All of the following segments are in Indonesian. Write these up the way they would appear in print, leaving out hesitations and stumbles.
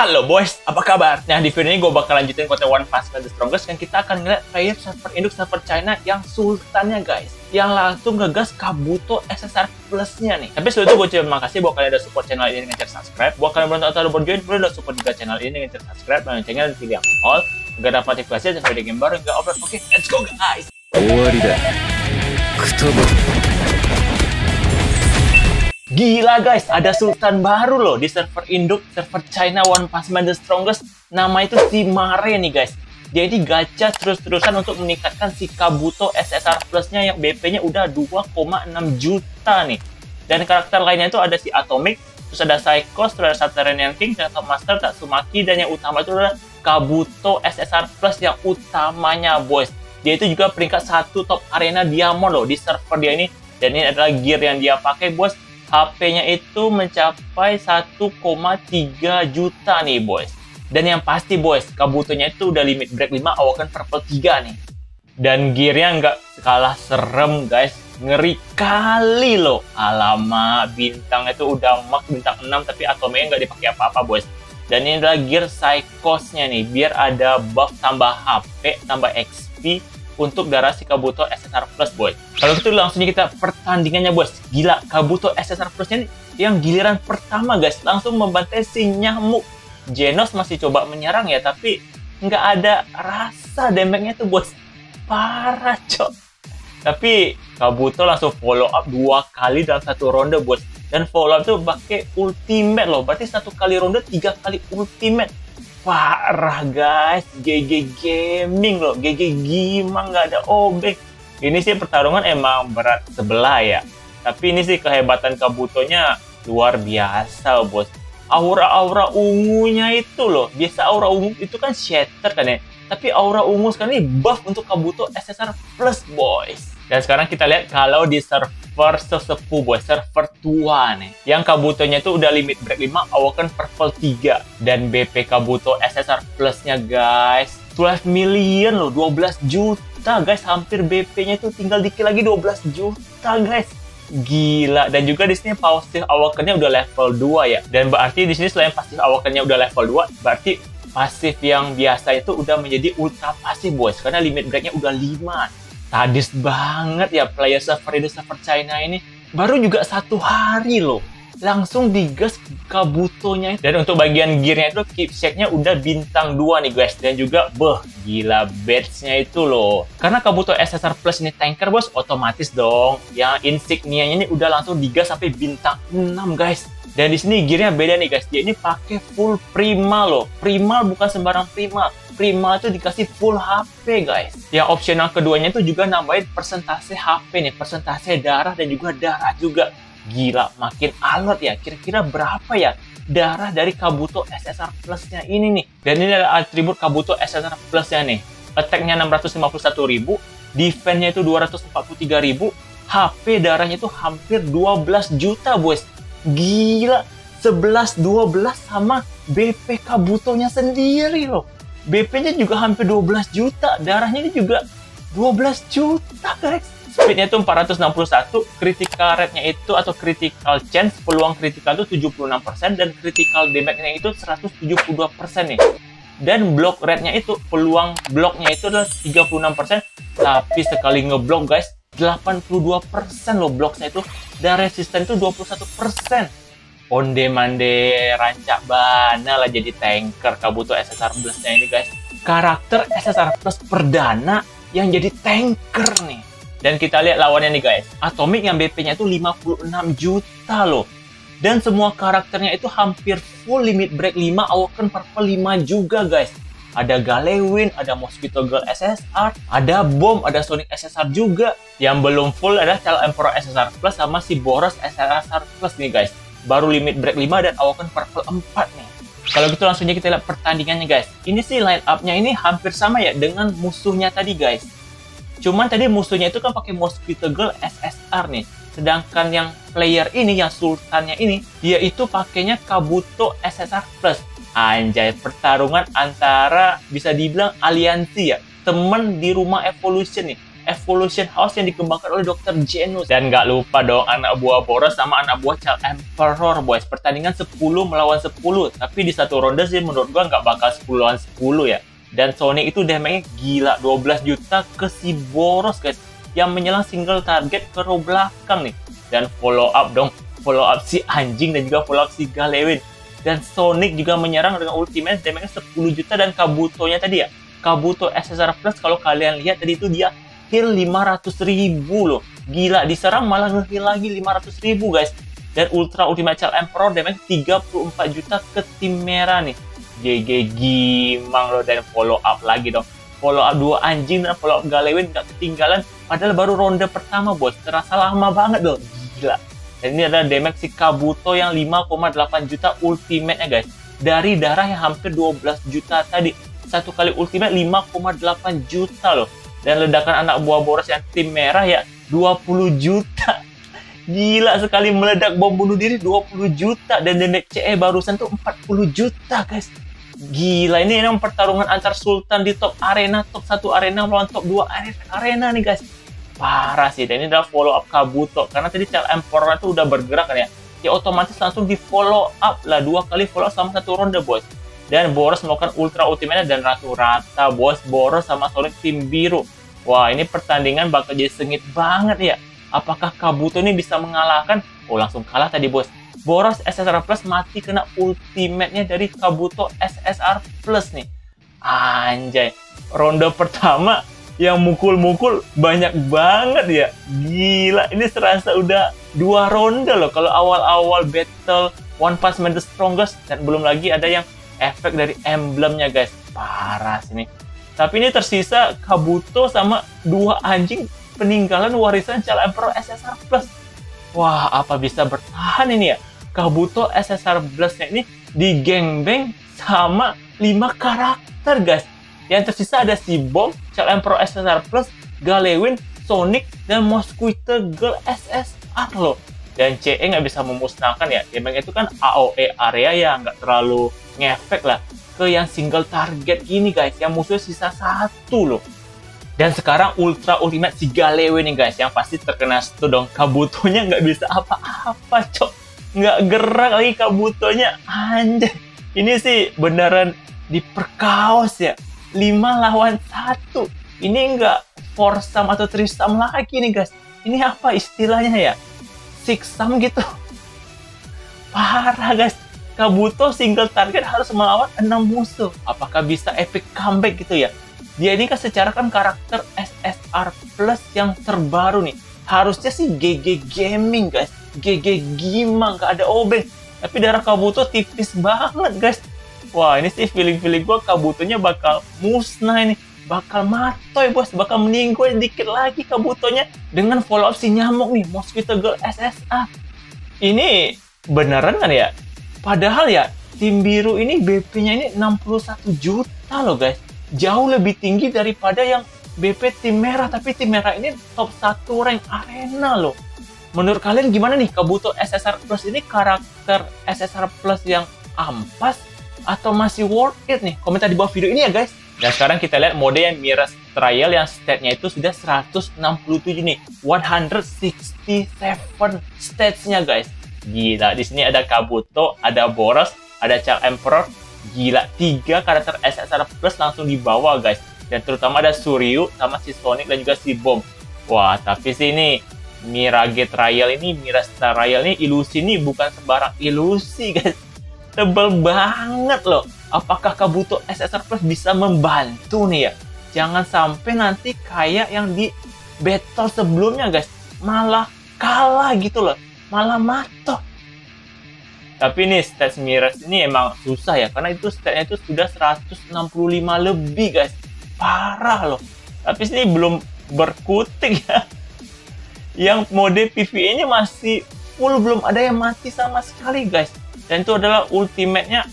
Halo boys, apa kabar? Nah, di video ini gue bakal lanjutin konten One Punch Man The Strongest yang kita akan ngeliat player server induk server China yang sultannya guys, yang langsung ngegas Kabuto SSR Plus-nya nih. Tapi sebelum itu gue terima kasih buat kalian udah support channel ini dengan cara subscribe, buat kalian belum atau baru join, udah support juga channel ini dengan cara subscribe, dan loncengnya dan pilih yang all, gak dapat notifikasi sampai di game baru nggak upload. Oke, let's go guys. Gila guys, ada sultan baru loh di server induk server China One Punch Man The Strongest. Nama itu si Mare nih guys. Dia ini gacha terus-terusan untuk meningkatkan si Kabuto SSR Plus-nya yang BP-nya udah 2,6 juta nih. Dan karakter lainnya itu ada si Atomic, terus ada Psycho, terus ada Saturnian King, Top Master, Tatsumaki, dan yang utama itu adalah Kabuto SSR Plus yang utamanya boys. Dia itu juga peringkat 1 top arena Diamond loh di server dia ini. Dan ini adalah gear yang dia pakai boys. HP-nya itu mencapai 1,3 juta nih, boys. Dan yang pasti, boys, Kabutonya itu udah limit break 5, awaken purple 3 nih. Dan gearnya nggak kalah serem, guys. Ngeri kali loh. Alamak, bintang itu udah max bintang 6, tapi atomnya nggak dipakai apa-apa, boys. Dan ini adalah gear Psychos-nya nih. Biar ada buff tambah HP, tambah XP, untuk darah si Kabuto SSR Plus, boy. Kalau gitu langsungnya kita pertandingannya, bos. Gila, Kabuto SSR Plus-nya yang giliran pertama, guys. Langsung membantai si nyamuk. Genos masih coba menyerang ya, tapi nggak ada rasa damage-nya tuh, bos. Parah, cok. Tapi Kabuto langsung follow up 2 kali dalam 1 ronde, bos. Dan follow up tuh pakai ultimate loh. Berarti 1 kali ronde, 3 kali ultimate. Parah guys, GG Gaming loh, GG Gimang nggak ada obeng. Ini sih pertarungan emang berat sebelah ya. Tapi ini sih kehebatan Kabutonya luar biasa bos. Aura-aura ungunya itu loh, biasa aura ungu itu kan shatter kan ya. Tapi aura ungu sekarang ini buff untuk Kabuto SSR Plus boys. Dan sekarang kita lihat kalau di server sesepuh boys, server tua nih. Yang Kabutonya itu udah limit break 5, awaken purple 3. Dan BP Kabuto SSR Plus-nya guys, 12 million loh, 12 juta guys. Hampir BP-nya itu tinggal dikit lagi 12 juta guys. Gila, dan juga di sini pasif awakennya udah level 2 ya. Dan berarti di sini selain pasif awakennya udah level 2, berarti pasif yang biasa itu udah menjadi ultra pasif boys, karena limit break-nya udah 5. Sadis banget ya player server induk server China ini. Baru juga 1 hari loh, langsung digas Kabutonya. Dan untuk bagian gearnya itu keepsake-nya udah bintang 2 nih guys. Dan juga gila badge-nya itu loh. Karena Kabuto SSR Plus ini tanker bos, otomatis dong yang insignia-nya ini udah langsung digas sampai bintang 6 guys. Dan di sini gearnya beda nih guys. Dia ini pakai full primal loh. Primal bukan sembarang primal. Primal itu dikasih full HP guys. Yang opsional keduanya itu juga nambahin persentase HP nih, persentase darah dan juga darah juga. Gila, makin alot ya. Kira-kira berapa ya darah dari Kabuto SSR Plus-nya ini nih? Dan ini adalah atribut Kabuto SSR Plus-nya nih. Attack-nya 651.000, defense-nya itu 243.000, HP darahnya itu hampir 12 juta boys. Gila, 11-12 sama BP Kabutonya sendiri loh. BP-nya juga hampir 12 juta, darahnya ini juga 12 juta, guys. Speed-nya itu 461, critical rate-nya itu atau critical chance, peluang critical itu 76%, dan critical damage-nya itu 172% nih. Dan block rate-nya itu, peluang block-nya itu adalah 36%, tapi sekali ngeblok, guys, 82% loh block-nya itu, dan resisten itu 21%. Onde-mande rancak bana lah jadi tanker Kabuto SSR Plus-nya ini guys. Karakter SSR Plus perdana yang jadi tanker nih. Dan kita lihat lawannya nih guys. Atomic yang BP-nya itu 56 juta loh. Dan semua karakternya itu hampir full limit break 5, awaken purple 5 juga guys. Ada Galewin, ada Mosquito Girl SSR, ada Bomb, ada Sonic SSR juga. Yang belum full ada Child Emperor SSR Plus sama si Boros SSR Plus nih guys. Baru limit break 5 dan awaken purple 4 nih. Kalau gitu langsungnya kita lihat pertandingannya guys. Ini sih line up-nya ini hampir sama ya dengan musuhnya tadi guys. Cuman tadi musuhnya itu kan pakai Mosquito Girl SSR nih. Sedangkan yang player ini, yang sultannya ini, dia itu pakainya Kabuto SSR Plus. Anjay, pertarungan antara bisa dibilang aliansi ya. Temen di rumah Evolution nih. Evolution House yang dikembangkan oleh Dokter Genus. Dan nggak lupa dong anak buah Boros sama anak buah Child Emperor, boys. Pertandingan 10 melawan 10. Tapi di satu ronde sih menurut gua nggak bakal 10 lawan 10 ya. Dan Sonic itu damage-nya gila, 12 juta ke si Boros, guys. Yang menyelang single target ke row belakang nih. Dan follow up dong. Follow up si anjing dan juga follow up si Galewin. Dan Sonic juga menyerang dengan ultimate damage-nya 10 juta. Dan Kabutonya tadi ya, Kabuto SSR Plus, kalau kalian lihat tadi itu dia heal 500.000 loh. Gila, diserang malah nge-heal lagi 500.000 guys. Dan Ultra Ultimate Child Emperor damage 34 juta ke tim merah nih. GG gimang loh. Dan follow up lagi dong. Follow up dua anjing dan follow up Galewin nggak ketinggalan. Padahal baru ronde pertama bos. Terasa lama banget loh. Gila. Dan ini adalah damage si Kabuto yang 5,8 juta ultimate-nya guys. Dari darah yang hampir 12 juta tadi. Satu kali ultimate 5,8 juta loh. Dan ledakan anak buah Boros yang tim merah ya 20 juta. Gila sekali, meledak bom bunuh diri 20 juta. Dan damage CE barusan tuh 40 juta guys. Gila, ini memang pertarungan antar sultan di top arena. Top 1 arena melawan top 2 arena nih guys. Parah sih. Dan ini adalah follow up Kabuto, karena tadi Child Emperor itu udah bergerak kan ya, ya otomatis langsung di follow up lah. Dua kali follow up sama satu ronde bos. Dan Boros melakukan ultra ultimate dan rata-rata bos. Boros sama Sonic tim biru. Wah, ini pertandingan bakal jadi sengit banget ya. Apakah Kabuto ini bisa mengalahkan? Oh, langsung kalah tadi bos. Boros SSR Plus mati kena ultimate-nya dari Kabuto SSR Plus nih. Anjay, ronde pertama yang mukul-mukul banyak banget ya. Gila, ini serasa udah dua ronde loh. Kalau awal-awal battle One Punch Man The Strongest. Dan belum lagi ada yang efek dari emblemnya guys. Parah sih nih. Tapi ini tersisa Kabuto sama dua anjing peninggalan warisan Child Emperor SSR Plus. Wah, apa bisa bertahan ini ya? Kabuto SSR Plus-nya ini di gangbang sama 5 karakter guys. Yang tersisa ada si Bomb, Child Emperor SSR Plus, Galewin, Sonic, dan Mosquito Girl SSR loh. Dan CE nggak bisa memusnahkan ya. Emang itu kan AOE area ya, nggak terlalu ngefek lah ke yang single target gini guys. Yang musuhnya sisa satu loh. Dan sekarang Ultra Ultimate si Galewin nih guys. Yang pasti terkena itu dong. Kabutonya nggak bisa apa-apa cok. Nggak gerak lagi Kabutonya. Anjay. Ini sih beneran diperkaos ya. 5 lawan 1. Ini enggak foursome atau threesome lagi nih guys. Ini apa istilahnya ya? Sixsome gitu. Parah guys. Kabuto single target harus melawan 6 musuh. Apakah bisa epic comeback gitu ya? Dia ini kan secara kan karakter SSR Plus yang terbaru nih. Harusnya sih GG Gaming guys. GG Gimang, gak ada obeng. Tapi darah Kabuto tipis banget guys. Wah, ini sih feeling-feeling gue Kabutonya bakal musnah ini. Bakal matoy bos, bakal meninggoy dikit lagi Kabutonya. Dengan follow up si nyamuk nih, Mosquito Girl SSR. Ini beneran kan ya? Padahal ya, tim biru ini BP-nya ini 61 juta loh guys. Jauh lebih tinggi daripada yang BP tim merah. Tapi tim merah ini top 1 rank arena loh. Menurut kalian gimana nih Kabuto SSR Plus ini, karakter SSR Plus yang ampas atau masih worth it nih? Komentar di bawah video ini ya guys. Dan sekarang kita lihat mode yang Mirage Trial yang statnya itu sudah 167 nih. 167 statsnya guys. Gila, di sini ada Kabuto, ada Boros, ada Child Emperor. Gila, 3 karakter SSR Plus langsung dibawa guys. Dan terutama ada Suryu sama si Sonic dan juga si Bomb. Wah, tapi sih ini Mirage Trial ini, Mirage Trial ini, ilusi ini bukan sembarang ilusi guys. Tebel banget loh. Apakah Kabuto SSR Plus bisa membantu nih ya? Jangan sampai nanti kayak yang di battle sebelumnya guys, malah kalah gitu loh, malah matoh. Tapi nih stats Mirage ini emang susah ya, karena itu statsnya itu sudah 165 lebih guys. Parah loh. Tapi ini belum berkutik ya. Yang mode PvE-nya masih full, belum ada yang mati sama sekali guys. Dan itu adalah ultimate-nya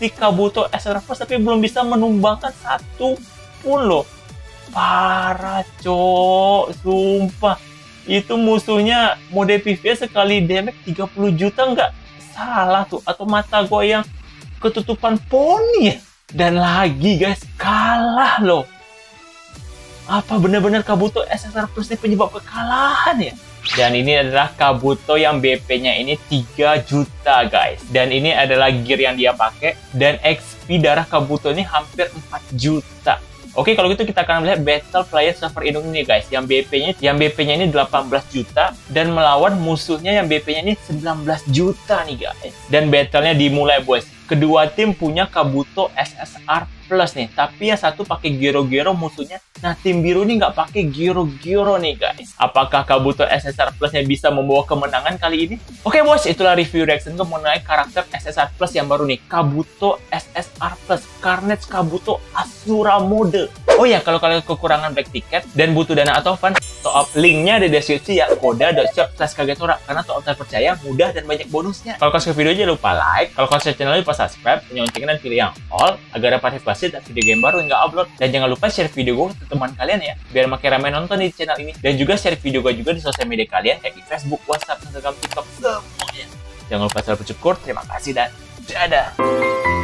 si Kabuto SSR Plus, tapi belum bisa menumbangkan satu pun loh. Parah cok, sumpah. Itu musuhnya mode PvE sekali damage 30 juta nggak salah tuh. Atau mata gue yang ketutupan poni ya. Dan lagi guys, kalah loh. Apa benar-benar Kabuto SSR Plus ini penyebab kekalahan ya? Dan ini adalah Kabuto yang BP-nya ini 3 juta guys. Dan ini adalah gear yang dia pakai. Dan XP darah Kabuto ini hampir 4 juta. Oke, kalau gitu kita akan melihat battle player server Indung ini guys. Yang BP-nya ini 18 juta dan melawan musuhnya yang BP-nya ini 19 juta nih guys. Dan battle-nya dimulai boys. Kedua tim punya Kabuto SSR Plus nih, tapi yang satu pakai giro-giro musuhnya. Nah, tim biru nih nggak pakai giro-giro nih guys. Apakah Kabuto SSR Plus-nya bisa membawa kemenangan kali ini? Oke boys, itulah review reaction mengenai karakter SSR Plus yang baru nih, Kabuto SSR Plus Carnage Kabuto Asura mode. Oh ya, kalau kalian kekurangan black ticket dan butuh dana atau fund, top up linknya ada di deskripsi ya, koda.shop/kagetora, karena top up terpercaya, mudah dan banyak bonusnya. Kalau kalian suka video jangan lupa like, kalau kalian suka channel lupa subscribe, loncengnya dan pilih yang all agar dapat notifikasi dan video game baru yang nggak upload, dan jangan lupa share video gue teman kalian ya, biar makin ramai nonton di channel ini, dan juga share video gue juga di sosial media kalian kayak di Facebook, WhatsApp, Instagram, TikTok semuanya. Jangan lupa selalu bersyukur, terima kasih dan dadah.